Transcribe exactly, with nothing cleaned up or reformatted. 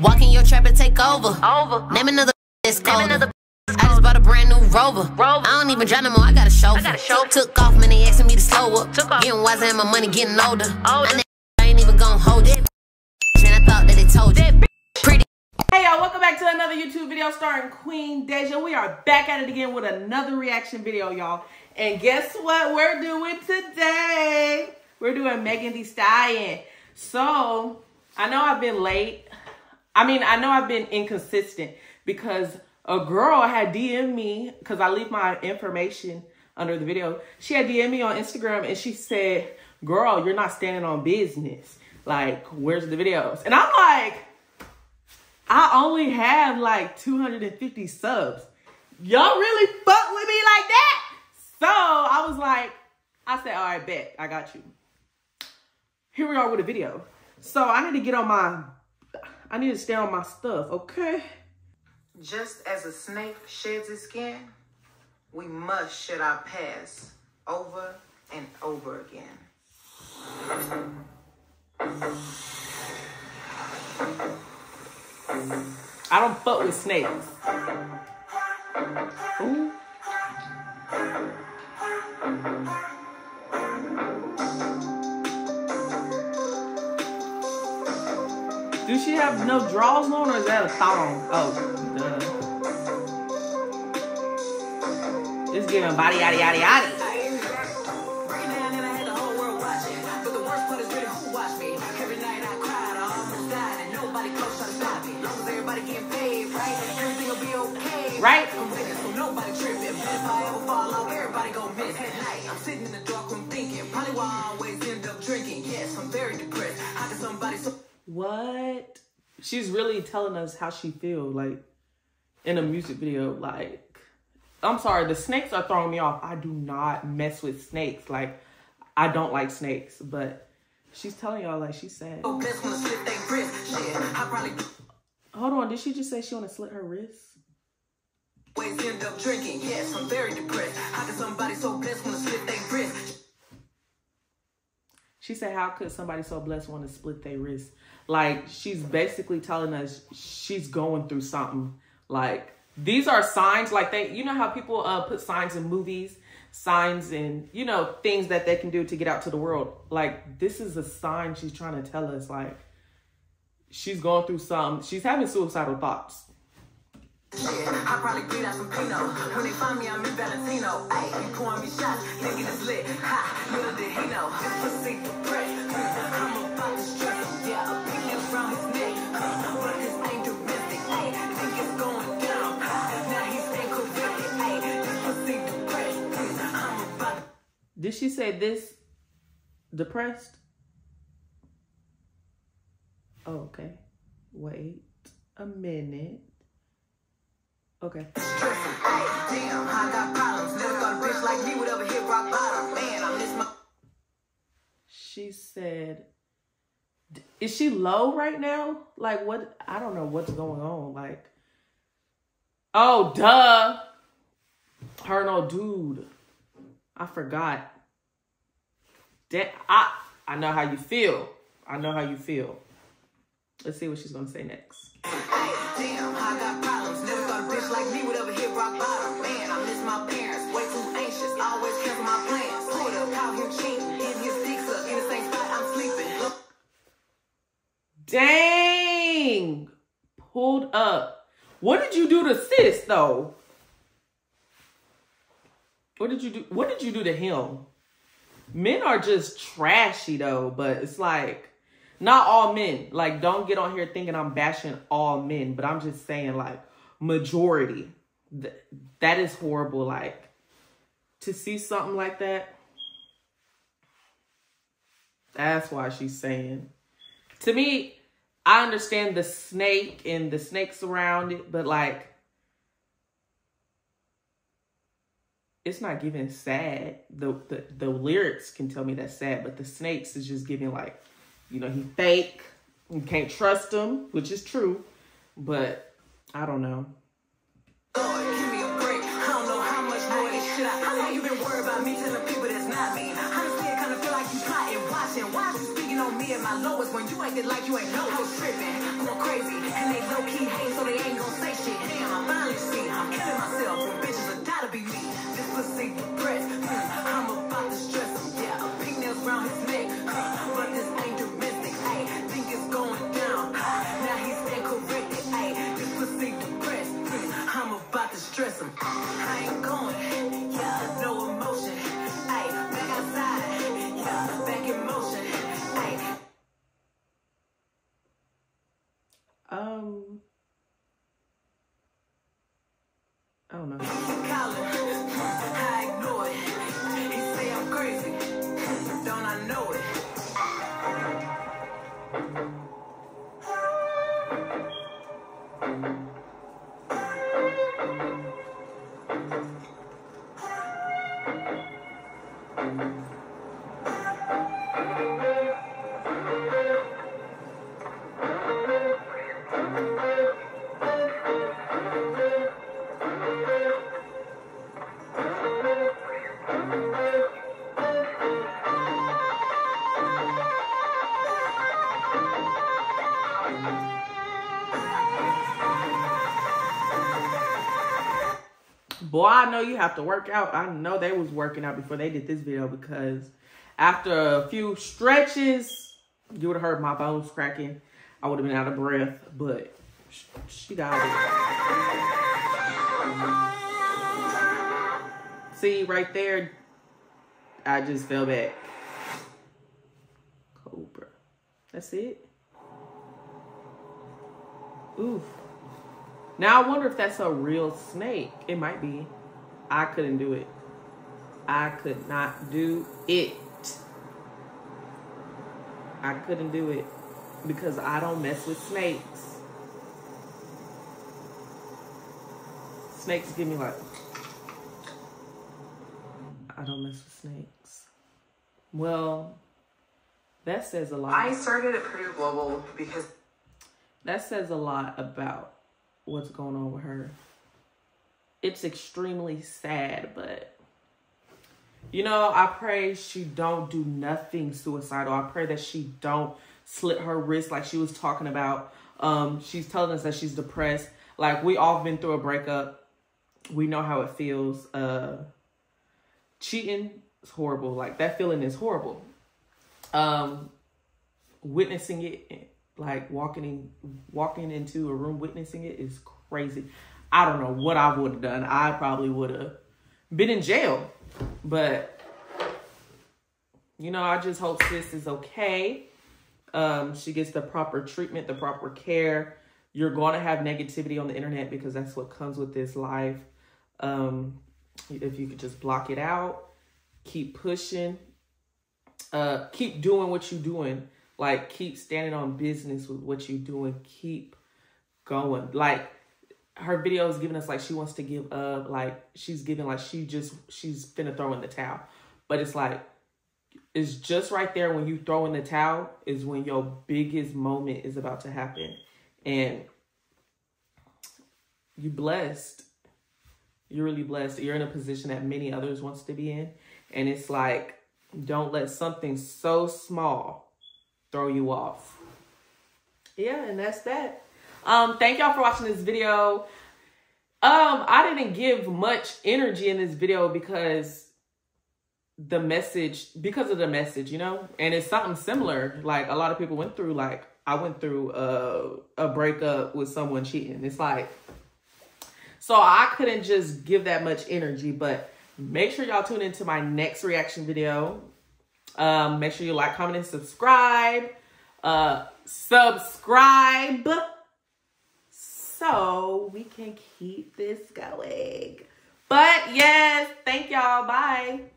Walk in your trap and take over. Over. Name another that's cold. I just bought a brand new Rover. Rover. I don't even drive no more, I got a chauffeur. I got a chauffeur. Took off, man, they asking me to slow up. Took off. Getting wiser and my money getting older. older. I ain't even gonna hold it. And I thought that they told you. Pretty. Hey y'all, welcome back to another YouTube video starring Queen Dayja. We are back at it again with another reaction video, y'all. And guess what we're doing today? We're doing Megan Thee Stallion. So, I know I've been late. I mean, I know I've been inconsistent because a girl had D M'd me, because I leave my information under the video. She had D M'd me on Instagram and she said, girl, you're not standing on business. Like, where's the videos? And I'm like, I only have like two hundred fifty subs. Y'all really fuck with me like that? So I was like, I said, all right, bet, I got you. Here we are with a video. So I need to get on my, I need to stay on my stuff, okay? Just as a snake sheds its skin, we must shed our past over and over again. I don't fuck with snakes. Ooh. Do she have no drawers on, or is that a thong? Oh, duh. It's giving body, yaddy, yaddy, yaddy. Right? So nobody tripping. If I ever fall out, everybody go miss at night. I'm sitting in the dark room thinking, probably why I always end up drinking. Yes, I'm very depressed. How can somebody so what? She's really telling us how she feels, like in a music video. Like, I'm sorry, the snakes are throwing me off. I do not mess with snakes. Like, I don't like snakes, but she's telling y'all like she said. Oh, best wanna slit their wrist. Shit, I probably hold on, did she just say she wanna slit her wrist? Always end up drinking. Yes, I'm very depressed. How could somebody so blessed want to split their wrist? She said, how could somebody so blessed want to split their wrist? Like, she's basically telling us she's going through something. Like, these are signs. Like, they, you know how people uh, put signs in movies, signs in, you know, things that they can do to get out to the world. Like, this is a sign she's trying to tell us. Like, she's going through something. She's having suicidal thoughts. Shit, I probably beat out some Pino. When they find me, I'm in Valentino. Ay, you pouring me shots, thinking it's lit. Ha, little did he know. Pussy fresh, I'm about to stress. Yeah, a pin from his neck. But this ain't domestic. Ay, think it's going down. Now he's incorrected. Ay, this pussy depressed. I'm about to. Did she say this depressed? Oh, okay. Wait a minute. Okay. She said, is she low right now? Like, what? I don't know what's going on. Like, oh, duh. Her no dude. I forgot. That, I, I know how you feel. I know how you feel. Let's see what she's going to say next. Damn, I got problems. Never thought a bitch like me would ever hit rock bottom. Man, I miss my parents. Way too anxious. Always care for my plans. Pulled up, out here cheating. Hit his sticks up. In the same spot, I'm sleeping. Dang. Pulled up. What did you do to sis, though? What did you do? What did you do to him? Men are just trashy, though, but it's like, not all men. Like, don't get on here thinking I'm bashing all men, but I'm just saying, like, majority. Th that is horrible. Like, to see something like that, that's why she's saying. To me, I understand the snake and the snakes around it, but, like, it's not giving sad. The, the, the lyrics can tell me that's sad, but the snakes is just giving, like, you know, he fake, you can't trust him, which is true, but I don't know. Lord, give me a break. I don't know how much more this shit I, I know you've been worried about me telling people that's not me. Honestly, I kind of feel like you plotting, watching. Why is you speaking on me at my lowest when you acted like you ain't no tripping, going crazy. And Um, I don't know. I ignore it. He say I'm crazy. Don't I know it? Boy, I know you have to work out. I know they was working out before they did this video, because after a few stretches, you would have heard my bones cracking. I would have been out of breath, but she, she got it. See, right there, I just fell back. Cobra. That's it. Oof. Now, I wonder if that's a real snake. It might be. I couldn't do it. I could not do it. I couldn't do it because I don't mess with snakes. Snakes give me life. I don't mess with snakes. Well, that says a lot. I started at Purdue Global because... That says a lot about what's going on with her. It's extremely sad, but you know, I pray she don't do nothing suicidal. I pray that she don't slit her wrist like she was talking about. Um, she's telling us that she's depressed. Like, we all been through a breakup. We know how it feels. Uh, cheating is horrible. Like, that feeling is horrible. Um, witnessing it, like walking in, walking into a room, witnessing it is crazy. I don't know what I would have done. I probably would have been in jail. But, you know, I just hope sis is okay. Um, she gets the proper treatment, the proper care. You're going to have negativity on the internet because that's what comes with this life. Um, if you could just block it out, keep pushing, uh, keep doing what you're doing. Like, keep standing on business with what you're doing. Keep going. Like, her video is giving us like she wants to give up. Like, she's giving like she just, she's finna throw in the towel. But it's like, it's just right there when you throw in the towel is when your biggest moment is about to happen. And you're blessed. You're really blessed. You're in a position that many others wants to be in. And it's like, don't let something so small throw you off. Yeah, and that's that. Um, thank y'all for watching this video. Um, I didn't give much energy in this video because the message, because of the message, you know, and it's something similar. Like, a lot of people went through, like I went through a, a breakup with someone cheating. It's like, so I couldn't just give that much energy, but make sure y'all tune into my next reaction video. Um, make sure you like, comment, and subscribe. Uh, subscribe so we can keep this going. But yes, thank y'all. Bye.